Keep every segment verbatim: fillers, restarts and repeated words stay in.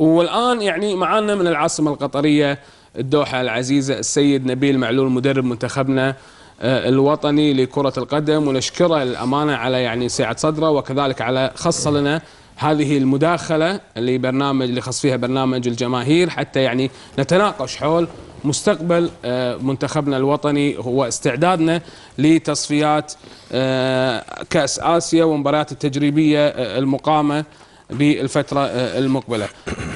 والآن يعني معانا من العاصمة القطرية الدوحة العزيزة السيد نبيل معلول مدرب منتخبنا الوطني لكرة القدم، ونشكره الأمانة على يعني سعة صدره، وكذلك على خص لنا هذه المداخلة اللي برنامج اللي خص فيها برنامج الجماهير، حتى يعني نتناقش حول مستقبل منتخبنا الوطني هو استعدادنا لتصفيات كأس آسيا ومباريات التجريبية المقامة بالفترة المقبلة.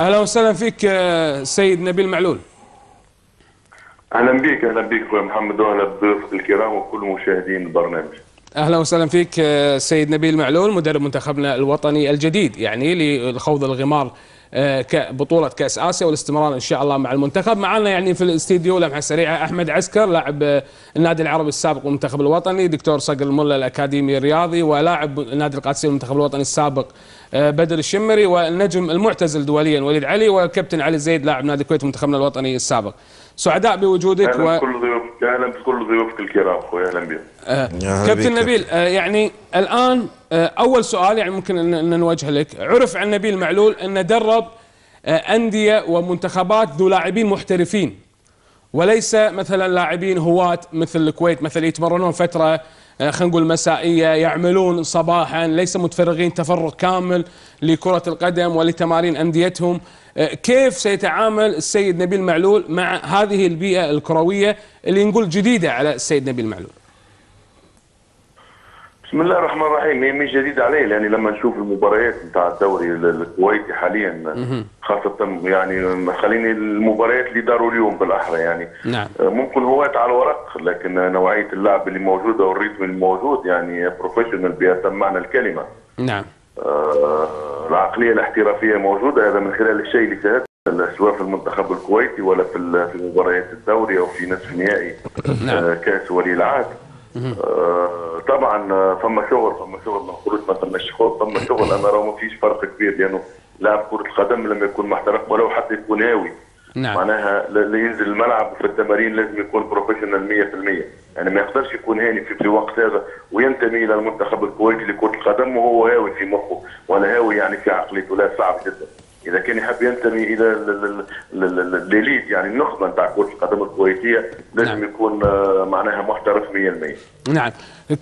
أهلا وسهلا فيك سيد نبيل معلول. أهلا بك. أهلا بك أخوي محمد، وأهلا بضيوف الكرام وكل مشاهدين البرنامج. أهلا وسهلا فيك سيد نبيل معلول مدرب منتخبنا الوطني الجديد يعني لخوض الغمار بطولة كأس آسيا والاستمرار إن شاء الله مع المنتخب. معنا يعني في الاستديو لمحة سريعة أحمد عسكر لاعب النادي العربي السابق والمنتخب الوطني، دكتور صقر ملا الأكاديمي الرياضي ولاعب نادي القادسية والمنتخب الوطني السابق بدر الشمري، والنجم المعتزل دوليا وليد علي، والكابتن علي زيد لاعب نادي الكويت ومنتخبنا الوطني السابق. سعداء بوجودك. اهلا بكل و... ضيوفك. اهلا بكل ضيوفك الكرام اخوي. اهلا بك. آه. كابتن نبيل، آه يعني الان آه اول سؤال يعني ممكن ان نوجه لك، عرف عن نبيل معلول انه درب آه انديه ومنتخبات ذو لاعبين محترفين وليس مثلا لاعبين هواة مثل الكويت، مثلا يتمرنون فتره آه خلينا نقول مسائيه، يعملون صباحا، ليس متفرغين تفرغ كامل لكره القدم ولتمارين انديتهم. كيف سيتعامل السيد نبيل معلول مع هذه البيئة الكروية اللي نقول جديدة على السيد نبيل معلول؟ بسم الله الرحمن الرحيم. هي مش جديدة عليه، لأن لما نشوف المباريات نتاع الدوري الكويتي حاليا خاصة، يعني خليني المباريات اللي داروا اليوم بالأحرى يعني نعم. ممكن هواة على الورق، لكن نوعية اللعب اللي موجودة والريتم الموجود يعني بروفيشنال بأتم معنى الكلمة نعم. آه العقليه الاحترافيه موجوده، هذا من خلال الشيء اللي شاهدته سواء في المنتخب الكويتي ولا في في مباريات الدوري او في نصف نهائي آه كاس ولي العهد. آه طبعا فما شغل فما شغل ما نقولوش ما فماش شغل، فما شغل. انا راه ما فيش فرق كبير، لانه يعني لاعب كره القدم لما يكون محترف ولو حتى يكون هاوي نعم. معناها اللي ينزل الملعب وفي التمارين لازم يكون بروفيشنال مية بالمية، يعني ما يقدرش يكون هاني في الوقت هذا وينتمي الى المنتخب الكويتي لكرة القدم وهو هاوي في مخه ولا هاوي يعني في عقليته، لا صعب جدا. اذا كان يحب ينتمي الى الليليت يعني النخبه نتاع كرة القدم الكويتيه لازم يكون معناها محترف مية بالمية. نعم.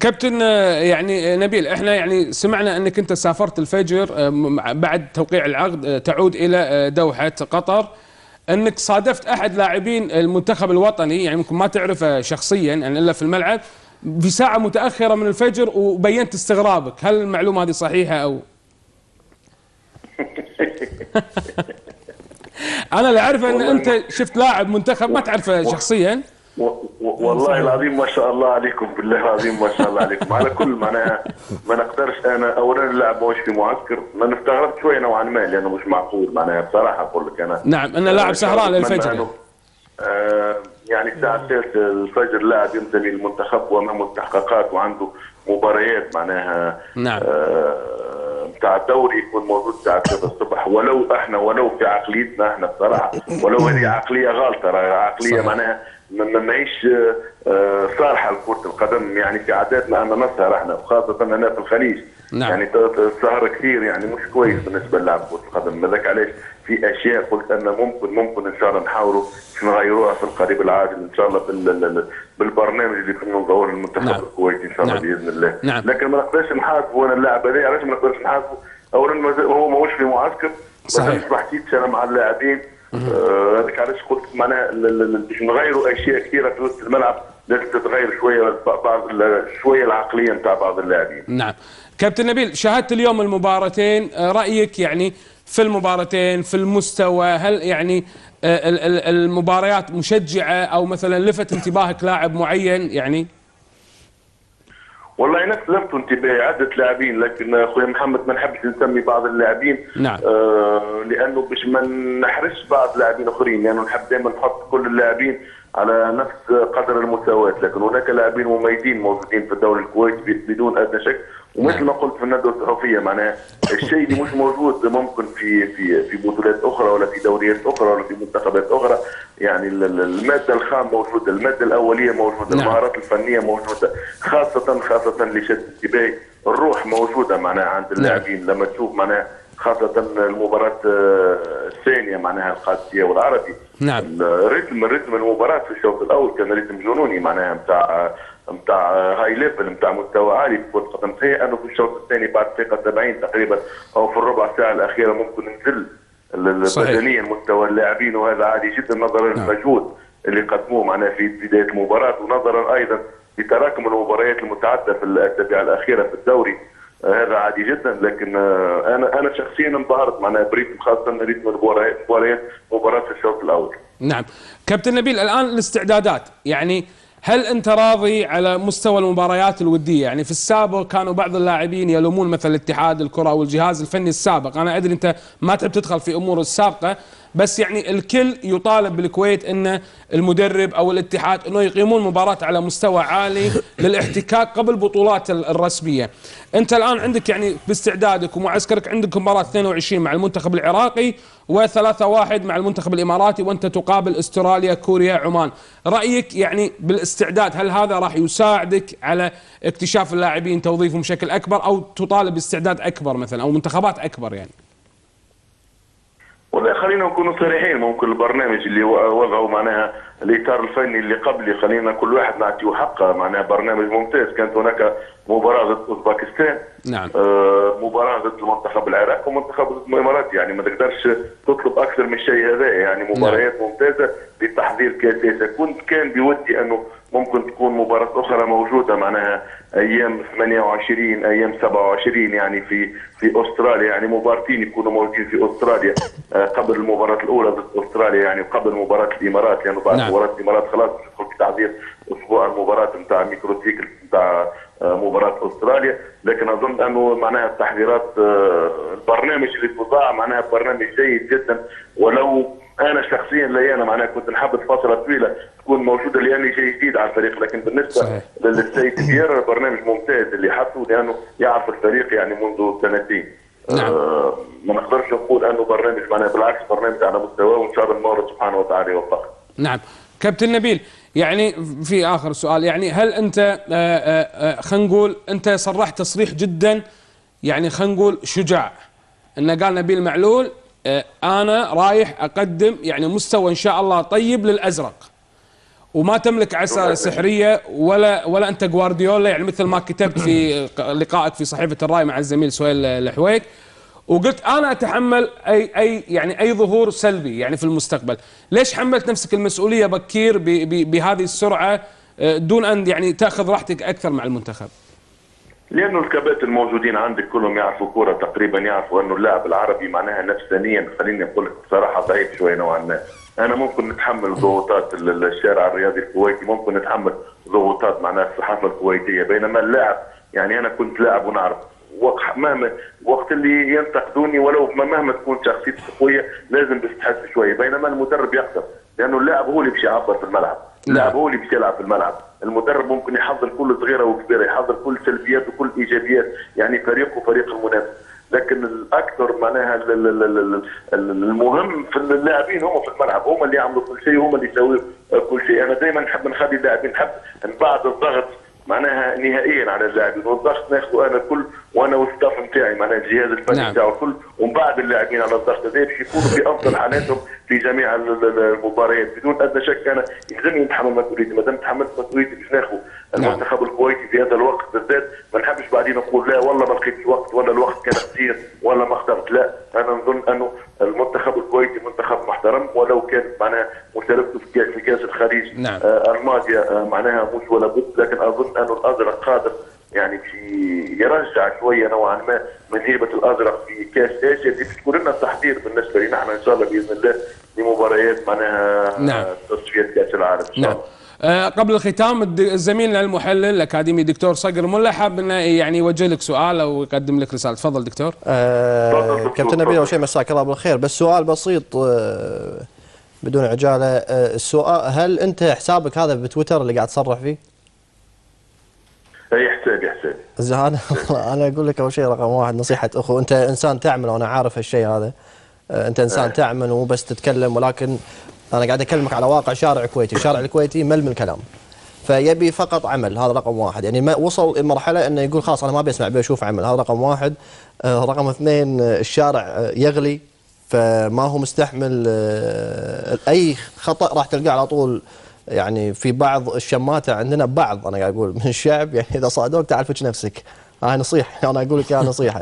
كابتن يعني نبيل، احنا يعني سمعنا انك انت سافرت الفجر بعد توقيع العقد تعود الى دوحه قطر، انك صادفت احد لاعبين المنتخب الوطني يعني ممكن ما تعرفه شخصيا يعني الا في الملعب في ساعه متاخره من الفجر وبينت استغرابك، هل المعلومه هذه صحيحه او؟ انا اللي اعرفه ان انت شفت لاعب منتخب ما تعرفه شخصيا. والله العظيم ما شاء الله عليكم، بالله العظيم ما شاء الله عليكم على كل معناها ما نقدرش. انا اولا اللاعب ماهوش في معسكر، انا استغربت شويه نوعا ما لانه مش معقول معناها بصراحه اقول لك انا نعم. انا لاعب سهران للفجر آه يعني الساعه الثالثة الفجر لاعب ينتمي للمنتخب وامامه التحقيقات وعنده مباريات معناها نعم بتاع آه الدوري يكون موجود الساعه ثلاثة الصبح، ولو احنا ولو في عقليتنا احنا بصراحه ولو هذه عقليه غالطه، عقليه معناها ما ماهيش صالحه لكره القدم. يعني في عاداتنا انا نسهر احنا وخاصه انا في الخليج نعم. يعني السهر كثير يعني مش كويس بالنسبه للاعب كره القدم، هذاك علاش في اشياء قلت ان ممكن ممكن ان شاء الله نحاولوا نغيروها في القريب العاجل ان شاء الله بالبرنامج اللي كنا ندور المنتخب نعم. الكويتي ان شاء الله نعم. باذن الله نعم. لكن ما نقدرش نحاسبه انا اللاعب هذا، علاش ما نقدرش نحاسبه؟ اولا هو ماهوش في معسكر صحيح، ما حكيتش انا مع اللاعبين هذاك علاش قلت معناها باش نغيروا اشياء كثيره في وسط الملعب لازم تتغير شويه بعض شويه العقليه نتاع بعض اللاعبين. نعم. كابتن نبيل، شاهدت اليوم المباراتين، رايك يعني في المباراتين في المستوى، هل يعني المباريات مشجعه او مثلا لفت انتباهك لاعب معين يعني؟ والله انا لفت انتباهي عده لاعبين، لكن اخويا محمد ما نحبش نسمي بعض اللاعبين نعم. آه لانه باش ما نحرجش بعض لاعبين اخرين، لانه يعني نحب دائما نحط كل اللاعبين على نفس قدر المساواه، لكن هناك لاعبين مميزين موجودين في الدوري الكويتي بدون ادنى شك، ومثل ما قلت في الندوه الصحفيه معناها الشيء اللي مش موجود ممكن في في في بطولات اخرى ولا في دوريات اخرى ولا في منتخبات اخرى. يعني الماده الخام موجوده، الماده الاوليه موجوده، المهارات الفنيه موجوده، خاصه خاصه اللي شد انتباهي الروح موجوده معناها عند اللاعبين. لما تشوف معناها خاصة المباراة الثانية معناها القادسية والعربي. نعم. الريتم رتم المباراة في الشوط الأول كان رتم جنوني معناها نتاع نتاع هاي ليفل نتاع مستوى عالي في كرة القدم، صحيح أنه في الشوط الثاني بعد الدقيقة سبعين تقريبا أو في الربع ساعة الأخيرة ممكن نزل بدنيا مستوى اللاعبين، وهذا عادي جدا نظرا للمجهود اللي قدموه معناها في بداية المباراة، ونظرا أيضا لتراكم المباريات المتعددة في الأسابيع الأخيرة في الدوري. هذا عادي جدا، لكن انا انا شخصيا انبهرت معناها بريتم خاصه ريتم المباريات مباراه الشوط الاول. نعم. كابتن نبيل، الان الاستعدادات، يعني هل انت راضي على مستوى المباريات الوديه؟ يعني في السابق كانوا بعض اللاعبين يلومون مثل اتحاد الكره والجهاز الفني السابق، انا ادري انت ما تحب تدخل في امور السابقه، بس يعني الكل يطالب بالكويت ان المدرب او الاتحاد انه يقيمون مباراه على مستوى عالي للاحتكاك قبل البطولات الرسميه. انت الان عندك يعني باستعدادك ومعسكرك عندك مباراه اثنين وعشرين مع المنتخب العراقي وثلاثة واحد مع المنتخب الاماراتي، وانت تقابل استراليا، كوريا، عمان. رايك يعني بالاستعداد، هل هذا راح يساعدك على اكتشاف اللاعبين توظيفهم بشكل اكبر، او تطالب باستعداد اكبر مثلا او منتخبات اكبر؟ يعني والله خلينا نكونوا صريحين، ممكن البرنامج اللي وضعوا معناها الاطار الفني اللي قبلي خلينا كل واحد نعطيه حقه، معناها برنامج ممتاز. كانت هناك مباراه ضد اوزباكستان، نعم، آه مباراه ضد المنتخب العراقي ومنتخب ضد الامارات، يعني ما تقدرش تطلب اكثر من الشيء هذا، يعني مباريات نعم. ممتازه لتحضير كاساسه. كنت كان بودي انه ممكن تكون مباراه اخرى موجوده معناها ايام ثمانية وعشرين ايام سبعة وعشرين، يعني في في استراليا، يعني مبارتين يكونوا موجودين في استراليا قبل المباراه الاولى ضد استراليا، يعني قبل مباراه الامارات، يعني بعد نعم. مباراه الامارات خلاص تدخل في تعذيب اسبوع المباراه نتاع ميكرو سيكل نتاع مباراه استراليا. لكن اظن انه معناها التحضيرات البرنامج اللي وضع معناها برنامج جيد جدا، ولو انا شخصيا لي انا معناها كنت نحب فتره طويله تكون موجوده لاني شيء جديد على الفريق، لكن بالنسبه للسيد كبير برنامج ممتاز اللي حطوه لانه يعرف الفريق يعني منذ سنتين. نعم. آه ما نقدرش نقول انه برنامج معناها، بالعكس برنامج على مستواه، وان شاء الله المولى سبحانه وتعالى يوفقه. نعم. كابتن نبيل، يعني في اخر سؤال، يعني هل انت خلينا نقول انت صرحت تصريح جدا يعني خلينا نقول شجاع، انه قال نبيل معلول أنا رايح أقدم يعني مستوى إن شاء الله طيب للأزرق، وما تملك عصا سحرية ولا ولا أنت جوارديولا، يعني مثل ما كتبت في لقائك في صحيفة الراي مع الزميل سهيل الحويك، وقلت أنا أتحمل أي أي يعني أي ظهور سلبي يعني في المستقبل. ليش حملت نفسك المسؤولية بكير بهذه السرعة دون أن يعني تأخذ راحتك أكثر مع المنتخب؟ لانه الكباتن الموجودين عندك كلهم يعرفوا كوره تقريبا، يعرفوا انه اللاعب العربي معناها نفسانيا خليني اقول لك بصراحه ضعيف شويه نوعا ما. انا ممكن نتحمل ضغوطات الشارع الرياضي الكويتي، ممكن نتحمل ضغوطات معناها الصحافه الكويتيه، بينما اللاعب يعني انا كنت لاعب ونعرف مهما وقت اللي ينتقدوني ولو مهما تكون شخصيتي قويه لازم بستحس شويه، بينما المدرب يقدر لانه اللاعب هو اللي باش يعبر في الملعب، اللاعب هو اللي باش يلعب في الملعب. المدرب ممكن يحضر كل صغيره وكبيره، يحضر كل سلبيات وكل ايجابيات يعني فريقه وفريق المنافس، لكن الاكثر معناها المهم في اللاعبين هم في الملعب، هم اللي يعملوا كل شيء، هم اللي يسووا كل شيء. انا دائما نحب نخلي اللاعبين، نحب نبعد الضغط معناها نهائيا على اللاعبين، والضغط ناخذه انا كل وانا والستاف نتاعي معناها الجهاز الفني نتاعو كل، ومبعد اللاعبين على الضغط هذا باش يكونوا في افضل حالاتهم في جميع المباريات بدون ادنى شك. انا يلزمني نتحمل مسؤوليتي، ما دام تحملت مسؤوليتي باش ناخذ المنتخب الكويتي في هذا الوقت بالذات، ما نحبش بعدين نقول لا والله ما لقيتش وقت ولا الوقت كان كثير ولا ما اخترت، لا انا نظن انه المنتخب الكويتي منتخب محترم، ولو كان معناها مشاركته في كاس الخليج نعم. آه الماضيه آه معناها مش ولا بد، لكن اظن انه الازرق قادر يعني يرجع شويه نوعا ما من هيبه الازرق في كاس اسيا اللي بتكون لنا تحضير بالنسبه لنا احنا ان شاء الله باذن الله لمباريات معناها نعم. تصفيات كاس العالم ان شاء الله. نعم. آه قبل الختام زميلنا المحلل الاكاديمي دكتور صقر ملا حاب انه يعني يوجه لك سؤال او يقدم لك رساله، تفضل دكتور. آه كابتن نبيل، اول شيء مساك الله بالخير، بس سؤال بسيط آه بدون عجاله. آه السؤال، هل انت حسابك هذا بتويتر اللي قاعد تصرح فيه؟ اي حسابي حسابي. زين انا انا اقول لك اول شيء رقم واحد نصيحه اخو، انت انسان تعمل وانا عارف هالشيء هذا، آه انت انسان آه. تعمل ومو بس تتكلم، ولكن انا قاعد اكلمك على واقع شارع كويتي، الشارع الكويتي مل من الكلام، فيبي فقط عمل، هذا رقم واحد. يعني ما وصل المرحلة أنه يقول خلاص أنا ما بسمع أبي أشوف عمل، هذا رقم واحد. رقم اثنين، الشارع يغلي فما هو مستحمل أي خطأ، راح تلقاه على طول. يعني في بعض الشماتة عندنا، بعض أنا قاعد أقول من الشعب، يعني إذا صادوك تعال فك نفسك، هاي نصيحة أنا أقول لك، يا نصيحة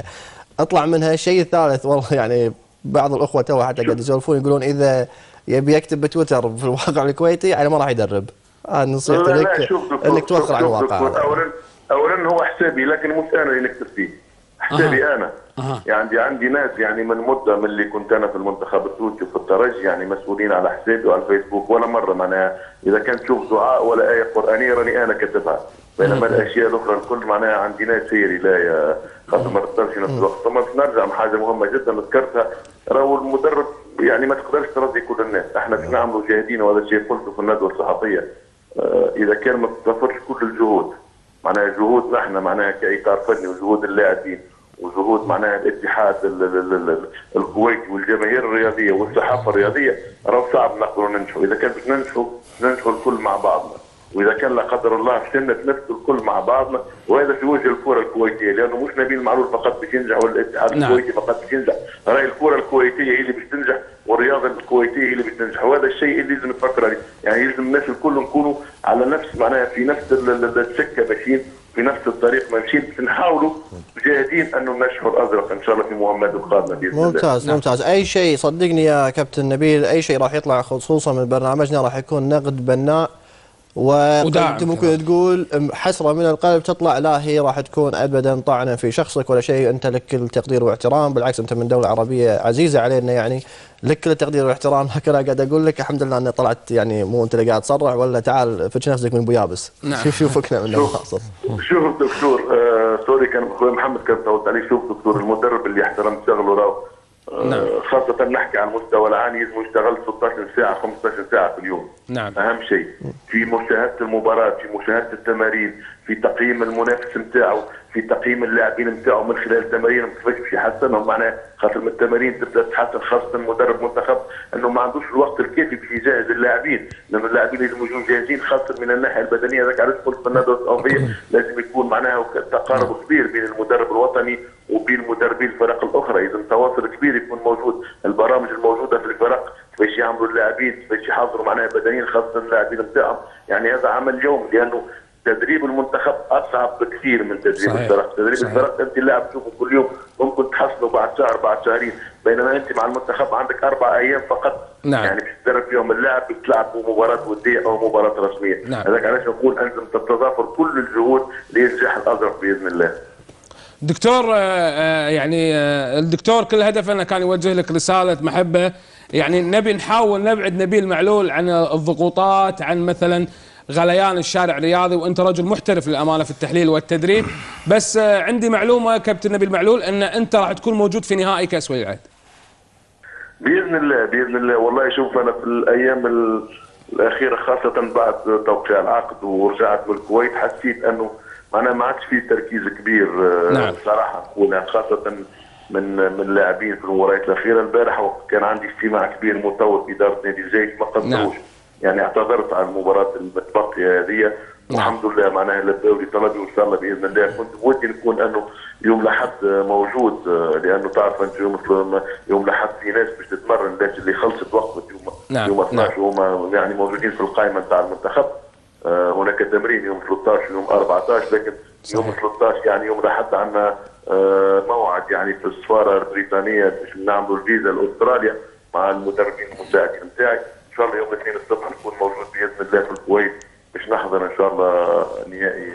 أطلع منها. الشيء الثالث، والله يعني بعض الأخوة تو حتى قاعد يسولفون يقولون إذا يبي يكتب بتويتر في الواقع الكويتي يعني ما راح يدرب. هاي نصيحتي لك إنك توخر عن الواقع. أولا أولا هو حسابي، لكن مش أنا اللي نكتب فيه، حسابي أه. أنا أه. يعني عندي ناس يعني من مدة من اللي كنت أنا في المنتخب التونسي وفي الترجي يعني مسؤولين على حسابي وعلى الفيسبوك، ولا مرة معناها إذا كان تشوف دعاء ولا آية قرآنية راني أنا كتبها، بينما الاشياء الاخرى الكل معناها عندي ناس هي رلايه خاصه ما تقدرش نفس الوقت. طبعا نرجع لحاجه مهمه جدا ذكرتها، راهو المدرب يعني ما تقدرش ترضي كل الناس، احنا كنا نعملوا جاهدين وهذا الشيء قلته في الندوه الصحفيه. اه اذا كان ما تتوفرش كل الجهود، معناها جهودنا احنا معناها كاطار فني وجهود اللاعبين وجهود معناها الاتحاد الكويتي والجماهير الرياضيه والصحافه الرياضيه، راهو صعب نقدروا ننجحوا. اذا كان باش ننجحوا ننجحوا الكل مع بعضنا، واذا كان لا قدر الله فشلنا نفس الكل مع بعضنا، وهذا في وجه الكره الكويتيه، لانه مش نبيل معلول فقط باش ينجح ولا الاتحاد الكويتي فقط باش ينجح، راهي الكره الكويتيه هي اللي باش تنجح والرياضه الكويتيه هي اللي باش تنجح، وهذا الشيء اللي لازم نفكر عليه. يعني يلزم الناس الكل نكونوا على نفس معناها في نفس السكه ماشيين في نفس الطريق ماشيين، باش نحاولوا جاهدين انه نشهر الازرق ان شاء الله في مهمات القادمه باذن الله. ممتاز ممتاز. اي شيء صدقني يا كابتن نبيل، اي شيء راح يطلع خصوصا من برنامجنا راح يكون نقد بناء، وانت ممكن تقول حسره من القلب تطلع، لا هي راح تكون ابدا طعنه في شخصك ولا شيء، انت لك كل تقدير واحترام، بالعكس انت من دوله عربيه عزيزه علينا يعني لك كل تقدير واحترام. لكن انا قاعد اقول لك الحمد لله اني طلعت، يعني مو انت اللي قاعد تصرع ولا تعال فك نفسك من بويابس. شوف شوفكنا من الخاصه. شوف دكتور آه سوري كان اخوي محمد كان صوت عليه. شوف دكتور المدرب اللي احترم شغله راهو نعم. خاصة نحكي عن المستوى العالي، لازم يشتغل ستة عشر ساعة خمسة عشر ساعة في اليوم. نعم. أهم شيء في مشاهدة المباراة، في مشاهدة التمارين، في تقييم المنافس نتاعو، في تقييم اللاعبين نتاعو من خلال تمارينهم كيفاش باش يحسنهم، معناها خاطر من التمارين تبدا تحسن خاصة مدرب منتخب أنه ما عندوش الوقت الكافي باش يجهز اللاعبين، لأن اللاعبين لازم يكونوا جاهزين خاصة من الناحية البدنية. هذاك علاش قلت في الندوة الصحفية لازم يكون معناها تقارب كبير بين المدرب الوطني وبين مدربين الفرق الاخرى، اذا تواصل كبير يكون موجود، البرامج الموجوده في الفرق باش يعملوا اللاعبين باش يحضروا معناها بدنيين خاصه اللاعبين نتاعهم، يعني هذا عمل يوم لانه تدريب المنتخب اصعب بكثير من تدريب الفرق، تدريب الفرق انت اللاعب تشوفه كل يوم ممكن تحصله بعد شهر بعد شهرين، بينما انت مع المنتخب عندك اربع ايام فقط. نعم. يعني باش تدرب فيهم اللاعب بتلعب مباراه وديه او مباراه رسميه، هذاك علاش نقول انتم تتضافر كل الجهود لينجح الازرق باذن الله. دكتور يعني الدكتور كل هدفنا كان يوجه لك رسالة محبة، يعني نبي نحاول نبعد نبيل معلول عن الضغوطات، عن مثلا غليان الشارع الرياضي، وانت رجل محترف للأمانة في التحليل والتدريب. بس عندي معلومة كابتن نبيل معلول ان انت راح تكون موجود في نهائي كأس ولي العهد بإذن الله. بإذن الله والله شوف انا في الأيام الأخيرة خاصة بعد توقيع العقد ورجعت من الكويت حسيت انه أنا ما عادش في تركيز كبير صراحة نقولها، خاصة من من اللاعبين في المباريات الأخيرة. البارح وقت كان عندي اجتماع كبير مطول في إدارة نادي الجيش ما قدروش، يعني اعتذرت عن المباراة المتبقية هذه والحمد لله معناها الدوري طلبي وإن شاء الله بإذن الله. كنت ودي نكون أنه يوم الأحد موجود، لأنه تعرف أنت يوم يوم الأحد في ناس باش تتمرن، الناس اللي خلصت وقفت يوم يوم اثناعش وهم يعني موجودين في القائمة نتاع المنتخب. هناك تمرين يوم ثلاثة عشر يوم أربعة عشر، لكن يوم ثلاثة عشر يعني يوم حتى عندنا موعد يعني في السفاره البريطانيه باش نعملوا الفيزا لاستراليا مع المدربين المساعدين نتاعي. ان شاء الله يوم الاثنين الصبح نكون موجود باذن الله في الكويت باش نحضر ان شاء الله نهائي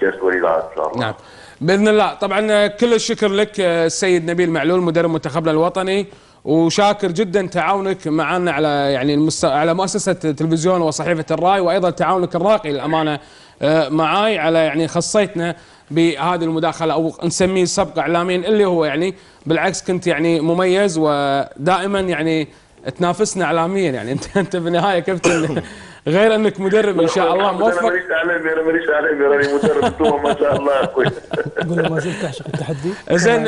كاس ولي العهد ان شاء الله. نعم باذن الله. طبعا كل الشكر لك السيد نبيل معلول مدرب منتخبنا الوطني، وشاكر جدا تعاونك معنا على يعني المست... على مؤسسه تلفزيون وصحيفه الراي، وايضا تعاونك الراقي للامانه معاي على يعني خصيتنا بهذه المداخله او نسميه سبق اعلاميين، اللي هو يعني بالعكس كنت يعني مميز ودائما يعني تنافسنا اعلاميا. يعني انت انت في النهايه كابتن غير انك مدرب ان شاء الله موفق. انا ماليش اعلامي، انا ماليش اعلامي، راني مدرب ما شاء الله اخوي. قول له ما زلت تعشق التحدي. زين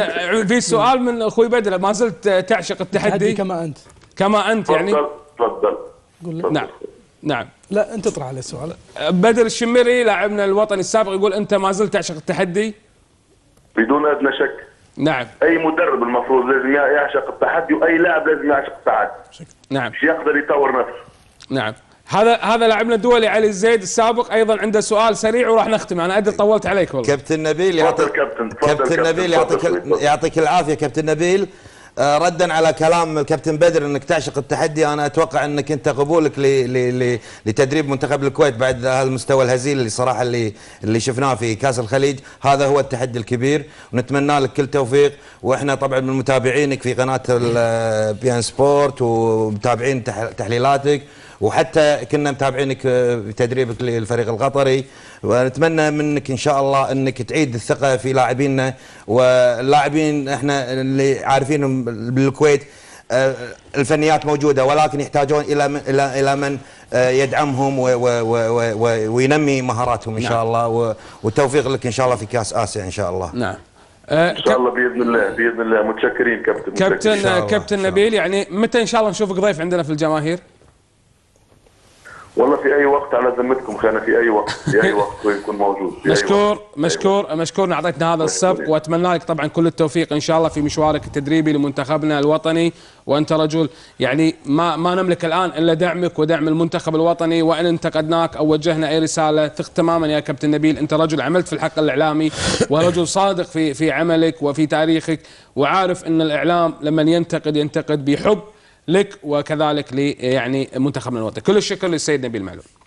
في سؤال من اخوي بدر، ما زلت تعشق التحدي؟ التحدي كما انت. كما انت يعني؟ تفضل تفضل. قول له. نعم. نعم. لا انت اطرح عليه السؤال. بدر الشمري لاعبنا الوطني السابق يقول انت ما زلت تعشق التحدي؟ بدون ادنى شك. نعم. اي مدرب المفروض لازم يعشق التحدي، واي لاعب لازم يعشق التحدي. نعم. مش يقدر يطور نفسه. نعم. هذا هذا لاعبنا الدولي علي زيد السابق ايضا عنده سؤال سريع وراح نختم، انا ادري طولت عليك والله. كابتن نبيل يعطيك كابتن نبيل يعطيك يعطيك العافيه كابتن نبيل. ردا على كلام الكابتن بدر انك تعشق التحدي، انا اتوقع انك انت قبولك ل ل ل لتدريب منتخب الكويت بعد هالمستوى الهزيل اللي صراحه اللي اللي شفناه في كاس الخليج، هذا هو التحدي الكبير، ونتمنى لك كل توفيق، واحنا طبعا من متابعينك في قناه بي ان سبورت ومتابعين تحليلاتك، وحتى كنا متابعينك بتدريبك للفريق القطري، ونتمنى منك ان شاء الله انك تعيد الثقه في لاعبينا، واللاعبين احنا اللي عارفينهم بالكويت الفنيات موجوده، ولكن يحتاجون الى من الى الى من يدعمهم وينمي مهاراتهم ان شاء الله، والتوفيق لك ان شاء الله في كاس اسيا ان شاء الله. نعم. ان شاء الله باذن الله باذن الله. متشكرين كابتن كابتن كابتن نبيل. يعني متى ان شاء الله نشوفك ضيف عندنا في الجماهير؟ والله في اي وقت على ذمتكم خانه، في اي وقت في اي وقت ويكون موجود. مشكور مشكور مشكور اعطيتنا هذا السبق، واتمنى لك طبعا كل التوفيق ان شاء الله في مشوارك التدريبي لمنتخبنا الوطني، وانت رجل يعني ما ما نملك الان الا دعمك ودعم المنتخب الوطني، وان انتقدناك او وجهنا اي رساله ثق تماما يا كابتن نبيل، انت رجل عملت في الحق الاعلامي ورجل صادق في في عملك وفي تاريخك، وعارف ان الاعلام لمن ينتقد ينتقد بحب لك وكذلك لي يعني منتخبنا الوطني. كل الشكر للسيد نبيل معلول.